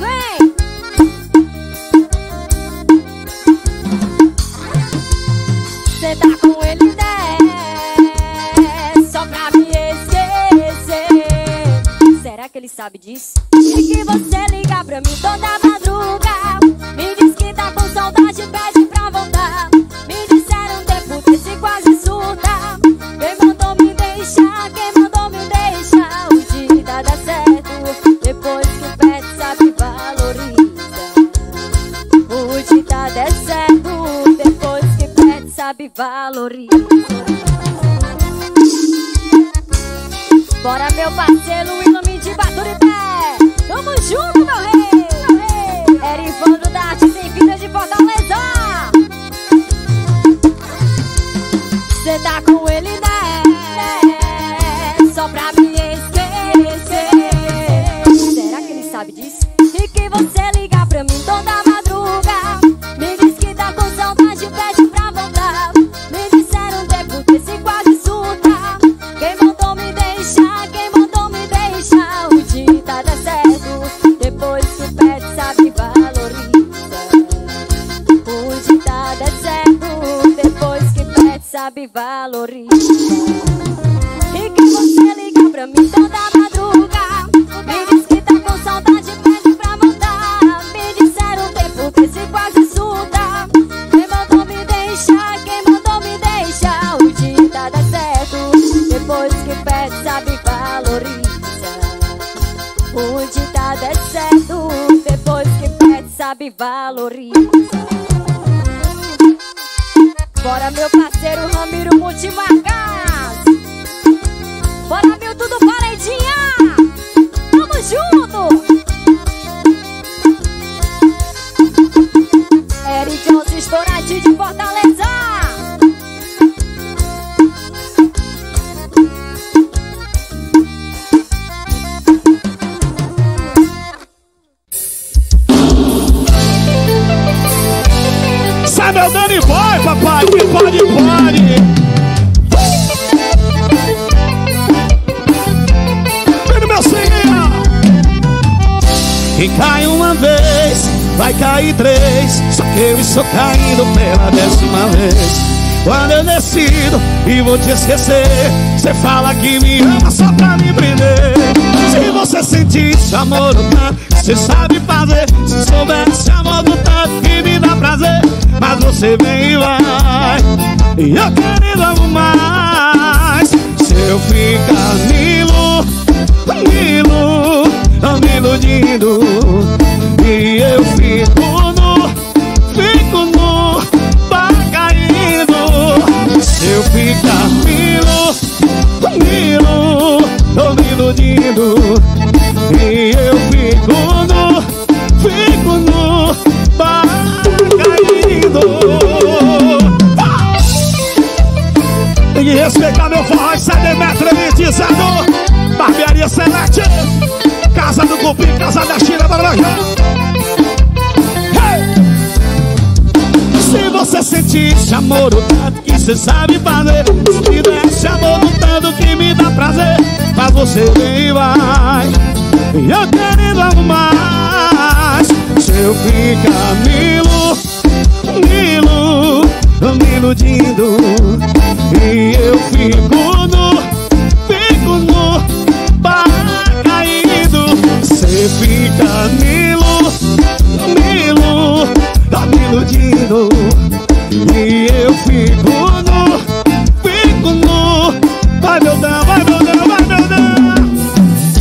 vem! Cê tá com ele, né? Só pra me esquecer. Será que ele sabe disso? É que você liga pra mim toda madruga, me diz que tá com saudade, pede pra voltar. Me disseram um tempo desse quase surda. Quem mandou me deixar? Quem mandou me deixar? O dia dá certo depois que o pé sabe valoriza. O ditado é certo depois que o pé sabe valoriza. Bora, meu parceiro, em nome de Baturité. Tamo junto, meu rei, meu rei. Erivando da arte sem vida de Fortaleza. Cê tá com ele, né? Só pra me esquecer. Será que ele sabe disso? E que você liga pra mim toda madruga, me diz que tá com saudade, pede pra voltar. Me disseram um tempo desse quase surta. Quem mandou me deixar? Quem mandou me deixar? O ditado é certo depois que o pé sabe valoriza. O ditado é certo depois que sabe valoriza. E que você liga pra mim toda madruga, me diz que tá com saudade, pede pra voltar. Me disseram um tempo que se quase surta. Quem mandou me deixar? Quem mandou me deixar? O ditado é certo depois que pede sabe valoriza. O ditado é certo depois que pede sabe valoriza. Bora, meu parceiro Ramiro Multimarcas. Bora, meu tudo paredinha. Tamo junto. Eric Jones Estourati de Fortaleza. Sai meu Dani Boy, papai, que pode. Vem no meu senhor. Quem cai uma vez, vai cair três. Só que eu estou caindo pela 10ª vez. Quando eu decido e vou te esquecer, você fala que me ama só pra me prender. Se você sentir esse amor lutar, você sabe fazer. Se souber esse amor lutar, que me dá prazer. Mas você vem e vai, e eu querendo algo mais. Se eu ficar me iludindo, e eu fico nu, vai caindo. Se eu ficar me iludindo, e eu fico nu, vai caindo. Tem que respeitar meu forró, isso é Demetrio elitizador. Barbearia Selete, Casa do Cupim, Casa da China, Barajá. Se você sentir esse amor o tanto que você sabe fazer, se me der esse amor o tanto que me dá prazer, mas você vem e vai, e eu querendo algo mais. Se eu ficar me iludindo, e eu fico nu, pá caído. Cê fica me iludindo, e eu fico nu, vai meu Deus,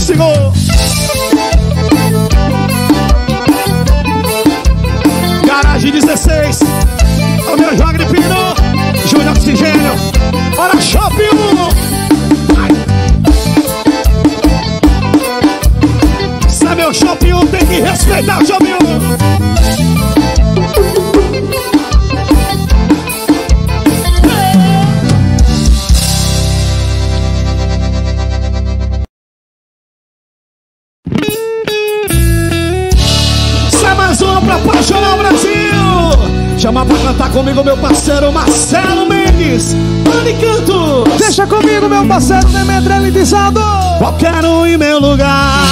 chegou. Garagem 16, o meu João Agripino, Júnior Oxigênio, Hora Shopping 1. Vai. Sabe o Shopping 1, tem que respeitar o Shopping 1. Isso é mais uma pra apaixonar o Brasil. Chama pra cantar comigo meu parceiro Marcelo Mendes, Dani Canto. Deixa comigo meu parceiro Demetrio elitizador. Qualquer um em meu lugar,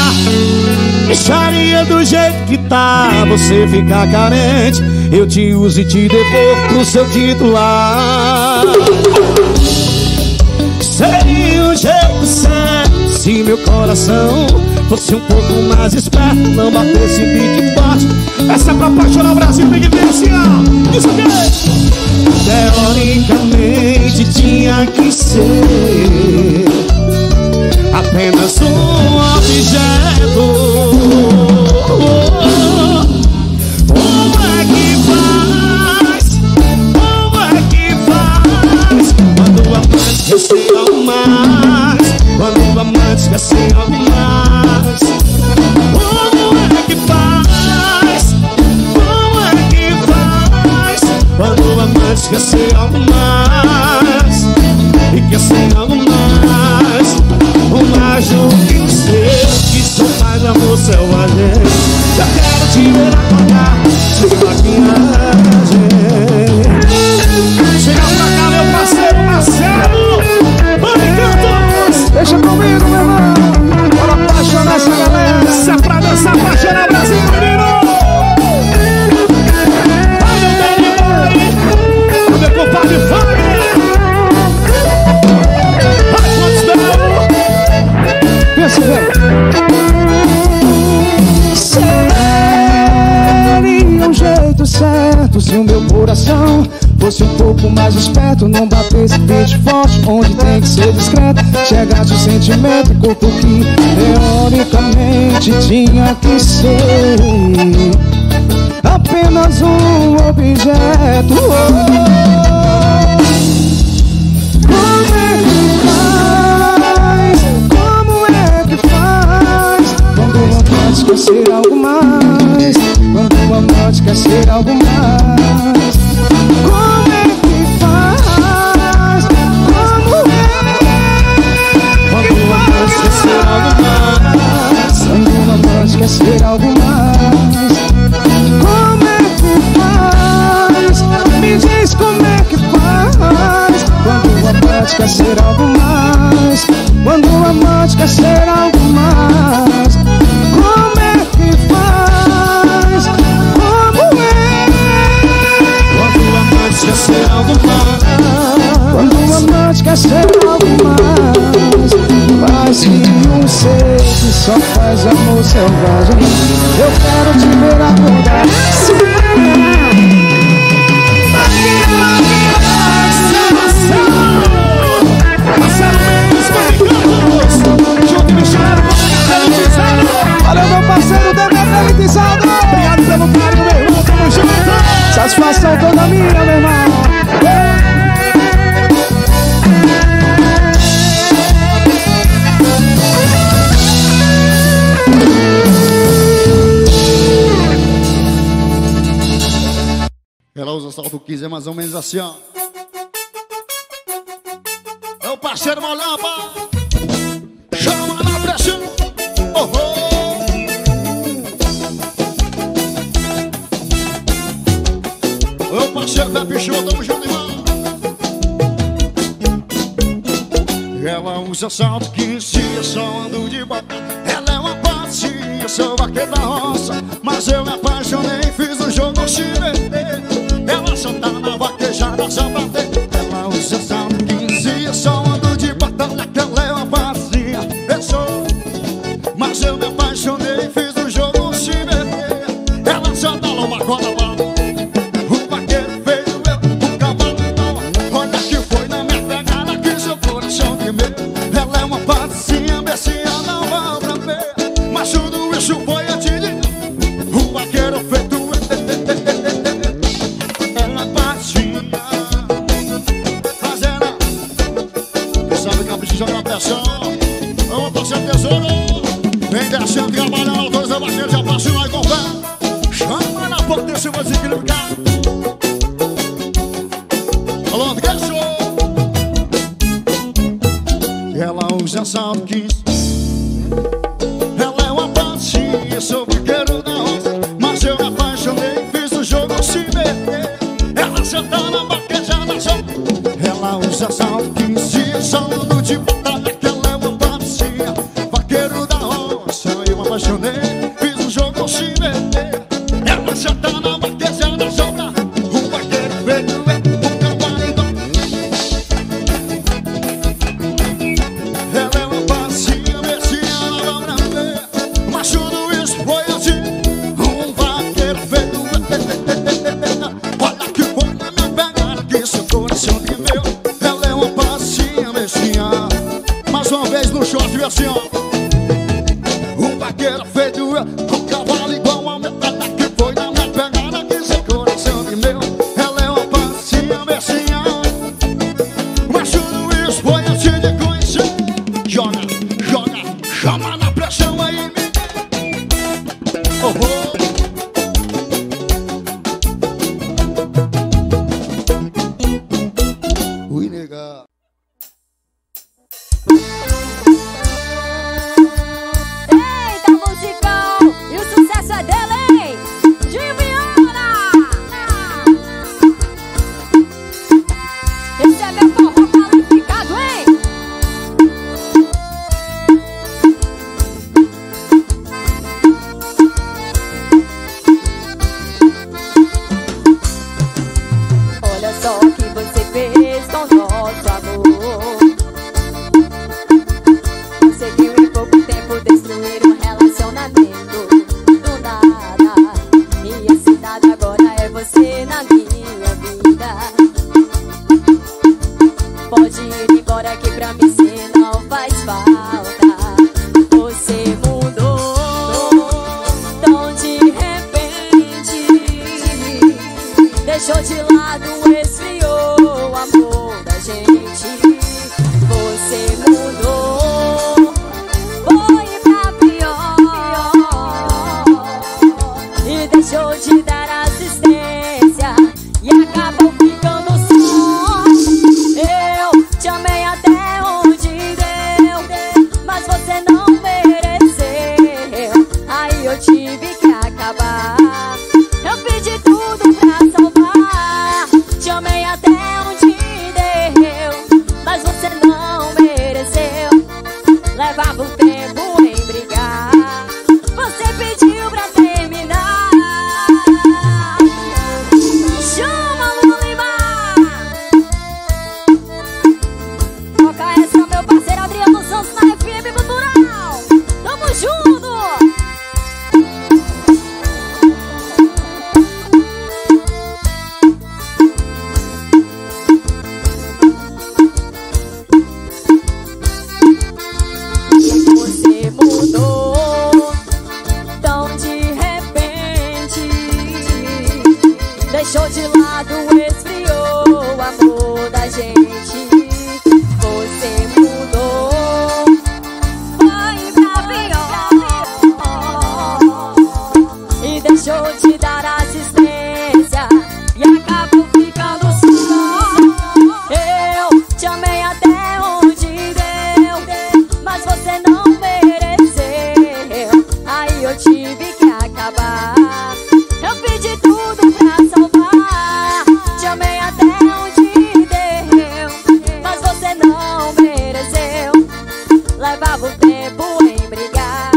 Deixaria do jeito que tá, você ficar carente. Eu te uso e te devolvo pro seu titular. Seria um jeito certo se meu coração fosse um pouco mais esperto, não batesse pique forte. Essa é pra apaixonar o Brasil, tem que ter assim, ó. Isso aqui. Teoricamente tinha que ser apenas um objeto. Como é que faz quando o amante quer ser algo mais? Quando o amante quer ser algo mais? Como é que faz quando o amante quer ser algo mais? E quer ser algo mais? O mais do que o seu, que só faz amor selvagem. Eu quero te ver acordar, sem maquiagem. Chega pra cá, meu parceiro Marcelo. Mano, cantor, deixa comigo, meu irmão. Bora apaixonar essa galera. Essa é pra dançar, apaixonar Brasil, menino. Vai, meu meu compadre, vai. Seria um jeito certo se o meu coração fosse um pouco mais esperto, não batesse pente forte onde tem que ser discreto. Chegasse o sentimento e corpo que teoricamente tinha que ser apenas um objeto. Quando o amante quer ser algo mais, quando o amante quer ser algo mais, como é que faz? Quando o amante quer ser algo mais, quando o amante quer ser algo mais, como é que faz? Me diz como é que faz? Quando o amante quer ser algo mais, quando o amante quer ser algo mais. Quando o amante quer ser algo mais, faz que um ser que só faz amor selvagem. Eu quero te ver acordar. Olha meu parceiro Demetrio. Obrigado pelo carinho, meu irmão. Tamo junto. Satisfação toda minha, meu irmão. Ela usa salto 15, é mais ou menos assim, ó. É o parceiro Molamba. Chama na pressão. Oh, oh. É o parceiro da Pichô, tamo junto, irmão. Ela usa salto 15, eu só ando de bacana. Ela é uma passe, eu sou vaqueiro da roça. Mas eu me apaixonei, fiz um jogo chinês. Ela só tá na vaquejada, só pra ver. Ela usa salto 15, eu só ando de batom. Naquela é uma vazia, eu sou. Mas eu me apaixonei, fiz um jogo se meter. Ela só dá uma cola bala. O vaqueiro veio, eu, o cavalo não. Olha que foi na minha pegada que seu coração de medo. Ela é uma vazia, mercia não vai pra ver. Mas tudo isso foi a ti. O vaqueiro feito. Joga a pressão, vamos torcer tesouro. Vem descendo, trabalhando, dois abaixando, já passou lá e com pé. Chama na porta desse vou desequilibrar. Alô, deixou. Ela usa salto 15. Ela é uma patinha, sou vaqueiro da roça. Mas eu me apaixonei, fiz o jogo se meter. Ela senta na vaquejada, só. Ela usa salto 15, só no de batalha, que ela é uma padecia, vaqueiro da roça, eu me apaixonei. felicidade agora é você na minha vida. Pode ir embora que pra mim cê não faz falta. Você mudou tão de repente, deixou de lado, esfriou o amor da gente. Você mudou, deixou de dar assistência e acabou ficando só. Eu te amei até onde deu, mas você não mereceu, aí eu tive que acabar. Eu pedi tudo pra salvar, te amei até onde deu, mas você não mereceu, levava o tempo em brigar. Você pediu pra terminar, deixou de lado, esfriou o amor da gente. Você mudou, foi pra pior, e deixou de dar assistência e acabou ficando só. Eu te amei até onde deu, mas você não mereceu, aí eu tive que acabar. Eu pedi tudo pra salvar, te amei até onde deu, mas você não mereceu, levava o tempo em brigar.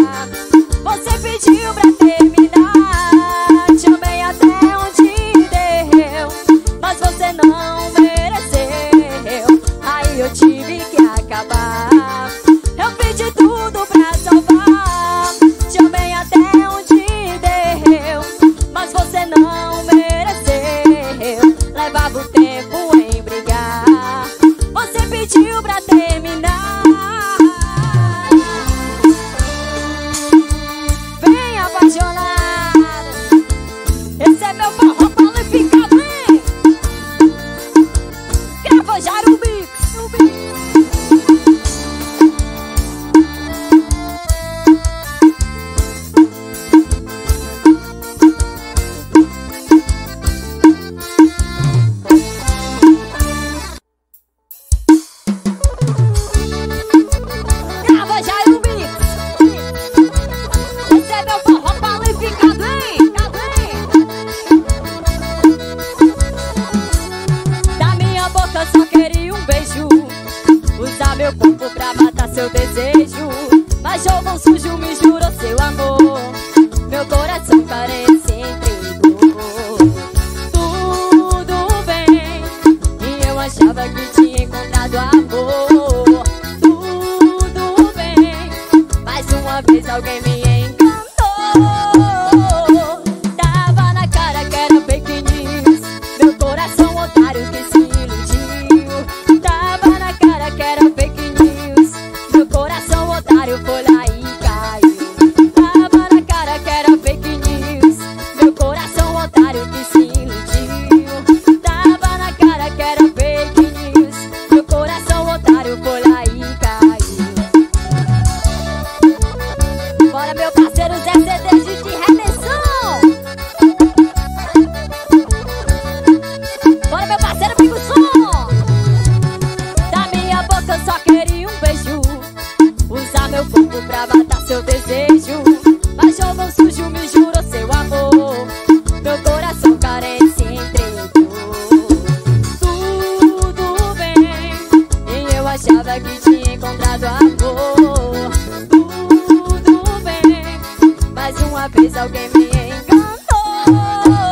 Você pediu pra terminar, te amei até onde deu, mas você não mereceu, aí eu tive que acabar. Eu pedi tudo pra salvar, te amei até onde deu, mas você não mereceu, levava o tempo em brigar. Você pediu pra terminar. Vem apaixonado, esse é meu forró qualificado, hein? Grava Jarumbi. Meu corpo pra matar seu desejo, mas jogão sujo me jurou seu amor. Meu coração parece entregou. Tudo bem, e eu achava que tinha encontrado amor. Tudo bem, mais uma vez alguém me encantou. Tava na cara que era fake news, meu coração otário que se iludiu. Tava na cara que era fake news, otário foi lá e caiu. Tava na cara que era fake news, meu coração otário que se iludiu. Tava na cara que era fake news, meu coração otário foi lá e caiu. Bora meu parceiro Zé CD de redenção. Bora meu parceiro Pico Som. Da minha boca eu só queria um beijo, usar meu corpo pra matar seu desejo, mas jogão sujo me jurou seu amor. Meu coração carente entregou. Tudo bem, e eu achava que tinha encontrado amor. Tudo bem, mais uma vez alguém me enganou.